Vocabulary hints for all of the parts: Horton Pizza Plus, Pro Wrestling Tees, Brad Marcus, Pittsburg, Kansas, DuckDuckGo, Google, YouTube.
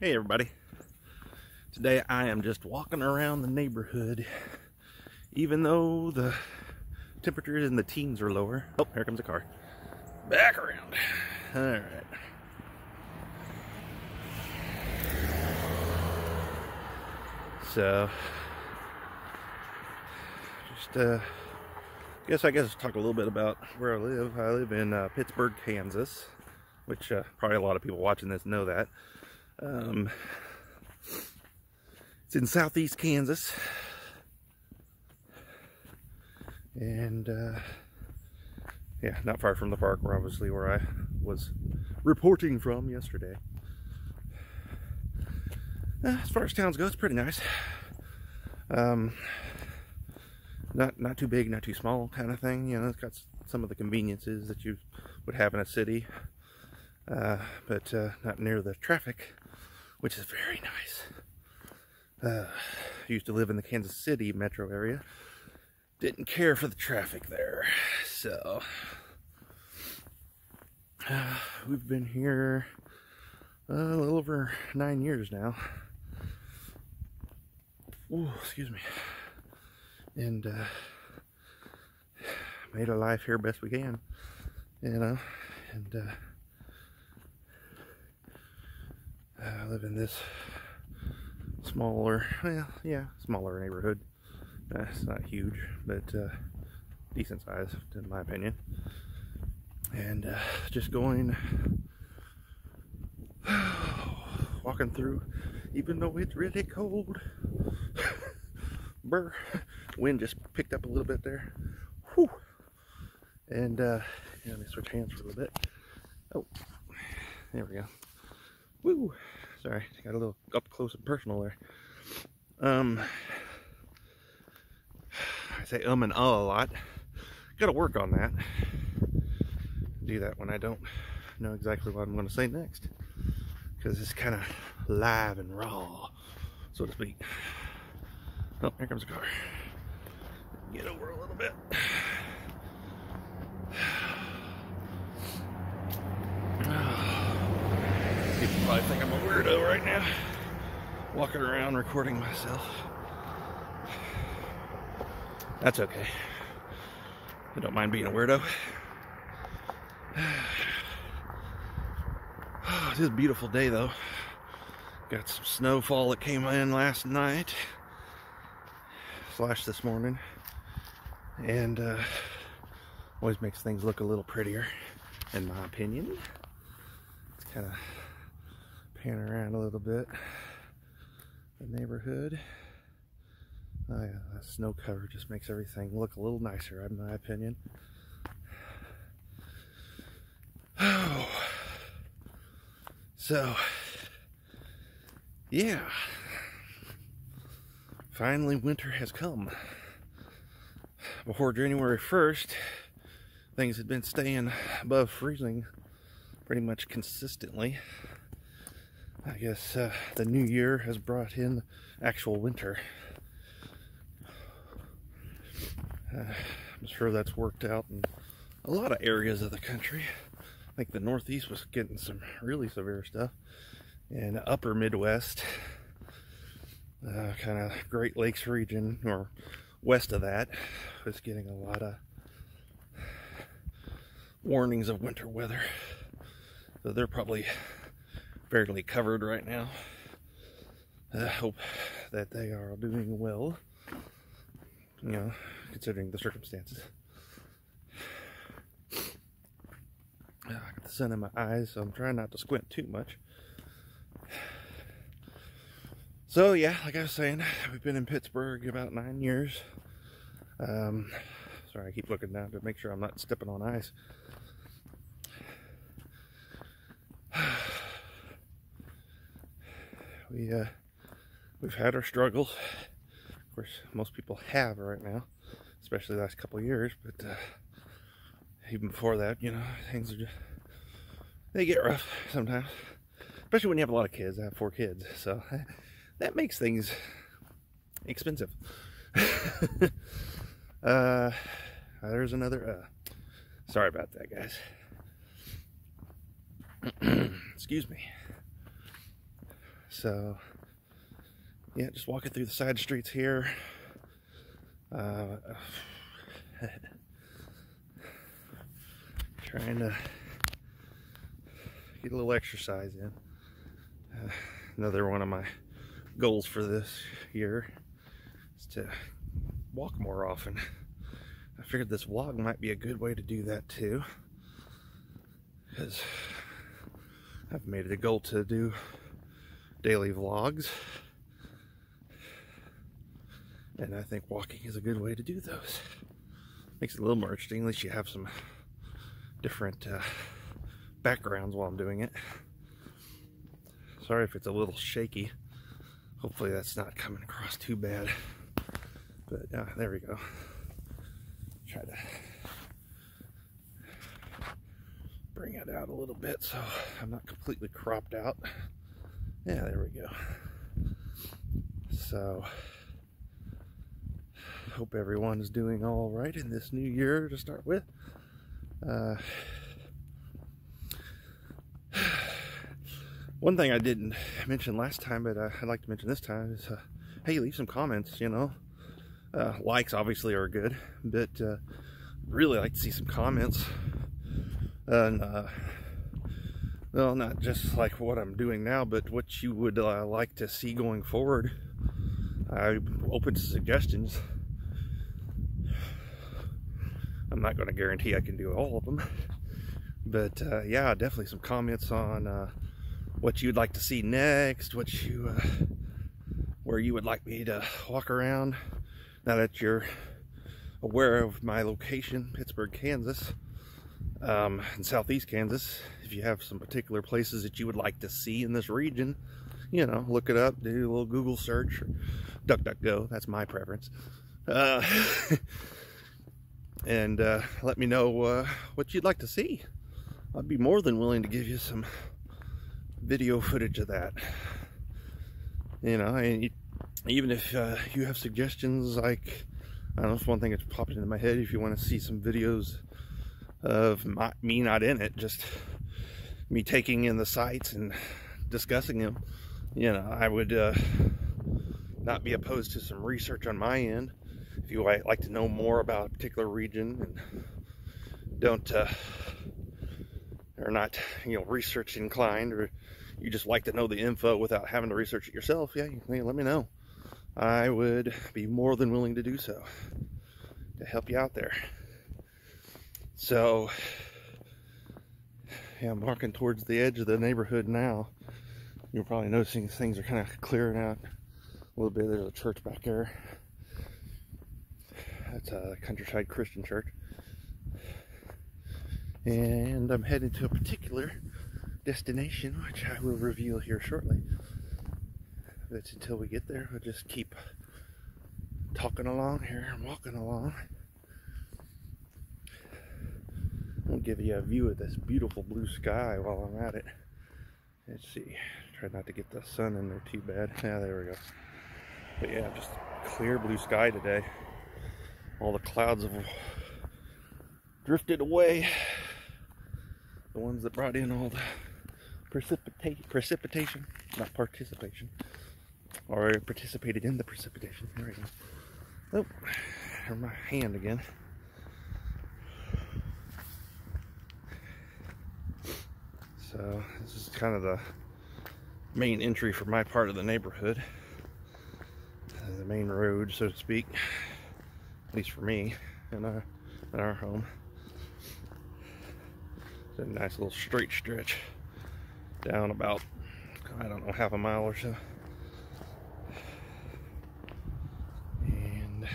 Hey everybody, today I am just walking around the neighborhood even though the temperatures in the teens are lower. Oh, here comes a car. Back around. Alright. So, just I guess talk a little bit about where I live. I live in Pittsburg, Kansas, which probably a lot of people watching this know that. It's in southeast Kansas, and yeah, not far from the park, where obviously where I was reporting from yesterday. As far as towns go, it's pretty nice. Not too big, not too small, kind of thing. You know, it's got some of the conveniences that you would have in a city, but not near the traffic, which is very nice. I used to live in the Kansas City metro area. Didn't care for the traffic there. So, we've been here a little over 9 years now. Ooh, excuse me. And made a life here best we can, you know. And I live in this smaller, well, yeah, smaller neighborhood. It's not huge, but decent size, in my opinion. And just going, walking through, even though it's really cold. Brr, wind just picked up a little bit there. Whew. And yeah, let me switch hands for a little bit. Oh, there we go. Woo! Sorry, got a little up close and personal there. I say and a lot. Gotta work on that. Do that when I don't know exactly what I'm gonna say next, because it's kind of live and raw, so to speak. Oh, here comes a car. Get over a little bit. People probably think I'm a weirdo right now, walking around recording myself. That's okay. I don't mind being a weirdo. Oh, it is a beautiful day though. Got some snowfall that came in last night, slash this morning, and always makes things look a little prettier, in my opinion. It's kind of pan around a little bit, the neighborhood. Oh yeah, that snow cover just makes everything look a little nicer, in my opinion. Oh, so yeah, finally winter has come. Before January 1st, things had been staying above freezing pretty much consistently. I guess the new year has brought in actual winter. I'm sure that's worked out in a lot of areas of the country. I think the Northeast was getting some really severe stuff, and upper Midwest, kind of Great Lakes region, or west of that, was getting a lot of warnings of winter weather. So they're probably fairly covered right now. I hope that they are doing well, you know, considering the circumstances. I got the sun in my eyes, so I'm trying not to squint too much. So yeah, like I was saying, we've been in Pittsburg about 9 years. Sorry, I keep looking down to make sure I'm not stepping on ice. We've had our struggles. Of course, most people have right now, especially the last couple of years. But even before that, you know, things are just—they get rough sometimes, especially when you have a lot of kids. I have 4 kids, so that makes things expensive. There's another. Sorry about that, guys. Excuse me. So yeah, just walking through the side streets here. Trying to get a little exercise in. Another one of my goals for this year is to walk more often. I figured this vlog might be a good way to do that too, because I've made it a goal to do daily vlogs, and I think walking is a good way to do those. Makes it a little more interesting, at least you have some different backgrounds while I'm doing it. Sorry if it's a little shaky. Hopefully that's not coming across too bad. But there we go. Try to bring it out a little bit so I'm not completely cropped out. Yeah, there we go. So, hope everyone's doing all right in this new year to start with. One thing I didn't mention last time, but I'd like to mention this time is, hey, leave some comments, you know. Likes obviously are good, but really like to see some comments. And well, not just like what I'm doing now, but what you would like to see going forward. I'm open to suggestions. I'm not going to guarantee I can do all of them, but yeah, definitely some comments on what you'd like to see next, what you where you would like me to walk around. Now that you're aware of my location, Pittsburg, Kansas, in southeast Kansas, if you have some particular places that you would like to see in this region, you know, look it up, do a little Google search, or DuckDuckGo, that's my preference. And let me know what you'd like to see. I'd be more than willing to give you some video footage of that. You know, and you, even if you have suggestions, like, I don't know, it's one thing that's popped into my head, if you want to see some videos of me not in it, just me taking in the sights and discussing them, you know, I would not be opposed to some research on my end. If you might like to know more about a particular region and don't, or not, you know, research inclined, or you just like to know the info without having to research it yourself, yeah, you let me know. I would be more than willing to do so, to help you out there. So, yeah, I'm walking towards the edge of the neighborhood now. You're probably noticing things are kind of clearing out a little bit. There's a church back there. That's a Countryside Christian Church. And I'm headed to a particular destination, which I will reveal here shortly. But until we get there, we'll just keep talking along here and walking along. I'll give you a view of this beautiful blue sky while I'm at it. Let's see, try not to get the sun in there too bad. Yeah, there we go. But yeah, just clear blue sky today. All the clouds have drifted away. The ones that brought in all the precipitation, not participation, or participated in the precipitation. There we go. Oh, my hand again. So this is kind of the main entry for my part of the neighborhood, the main road, so to speak. At least for me, in our home. It's a nice little straight stretch down about, I don't know, half a mile or so. And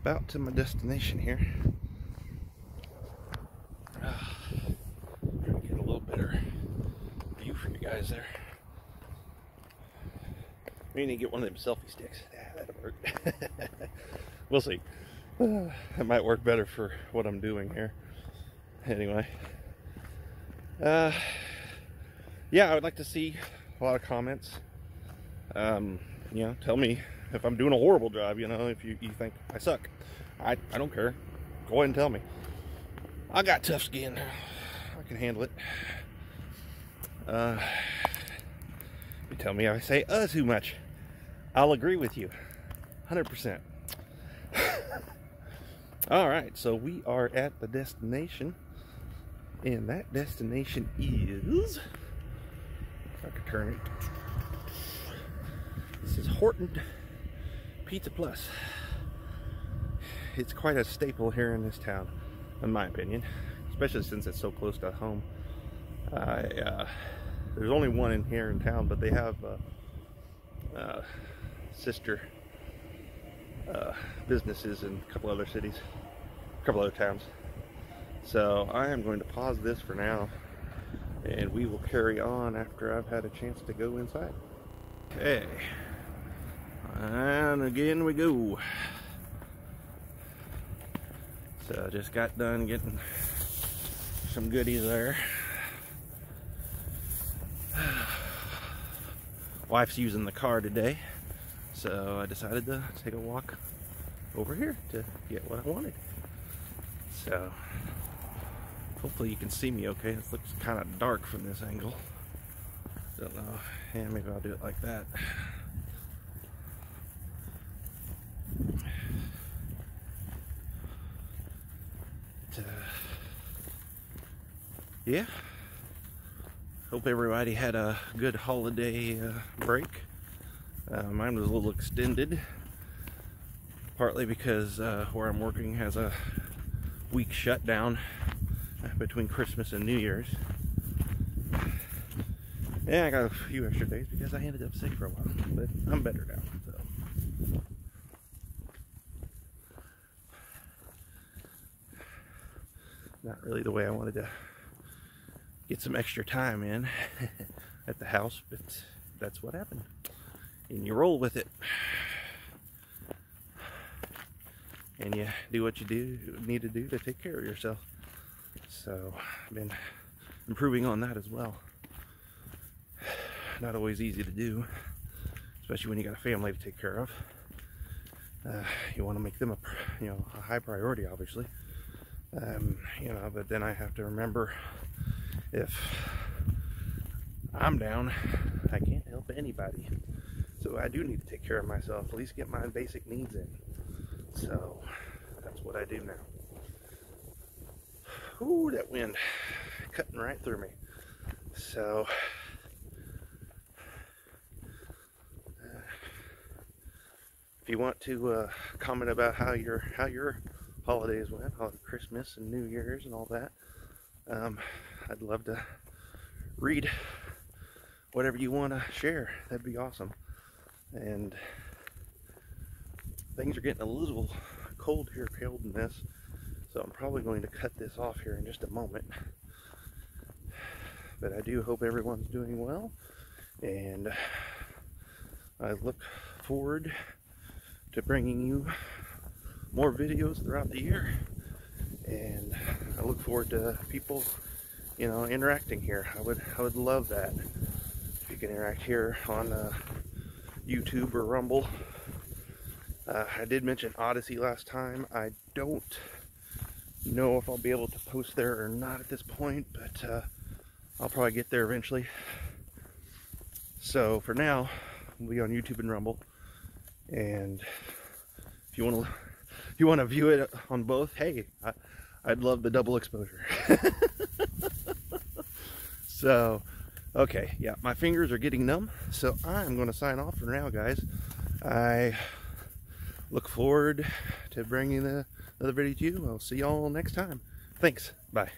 about to my destination here. Trying to get a little better view for you guys there. Maybe need to get one of them selfie sticks. Yeah, that'll work. We'll see. That might work better for what I'm doing here. Anyway. Yeah, I would like to see a lot of comments. You know, tell me if I'm doing a horrible job, you know, if you think I suck. I don't care. Go ahead and tell me. I got tough skin. I can handle it. You tell me I say too much. I'll agree with you 100%. All right, so we are at the destination, and that destination is, if I could turn it, this is Horton Pizza Plus. It's quite a staple here in this town, in my opinion, especially since it's so close to home. There's only one in here in town, but they have sister businesses in a couple other cities, a couple other towns. So I am going to pause this for now, and we will carry on after I've had a chance to go inside. Okay, and again we go. So I just got done getting some goodies there. Wife's using the car today, so I decided to take a walk over here to get what I wanted. So hopefully you can see me okay. This looks kind of dark from this angle. Don't know. Yeah, maybe I'll do it like that. But, yeah. Hope everybody had a good holiday break. Mine was a little extended, partly because where I'm working has a week shutdown between Christmas and New Year's. Yeah, I got a few extra days because I ended up sick for a while, but I'm better now. So. Not really the way I wanted to get some extra time in at the house, but that's what happened. And you roll with it. And you do what you need to do to take care of yourself. So I've been improving on that as well. Not always easy to do, especially when you got a family to take care of. You want to make them a high priority, obviously. But then I have to remember, if I'm down, I can't help anybody. So I do need to take care of myself, at least get my basic needs in. So that's what I do now. Ooh, that wind cutting right through me. So if you want to comment about how your holidays went, Christmas and New Year's and all that, I'd love to read whatever you want to share. That'd be awesome. And things are getting a little cold here, cold in this, so I'm probably going to cut this off here in just a moment. But I do hope everyone's doing well, and I look forward to bringing you more videos throughout the year. And I look forward to people, interacting here. I would love that. If you can interact here on YouTube or Rumble. I did mention Odyssey last time. I don't know if I'll be able to post there or not at this point, but I'll probably get there eventually. So for now, we'll be on YouTube and Rumble. And if you want to view it on both, hey, I'd love the double exposure. So, okay, yeah, my fingers are getting numb, so I'm going to sign off for now, guys. I look forward to bringing another video to you. I'll see y'all next time. Thanks. Bye.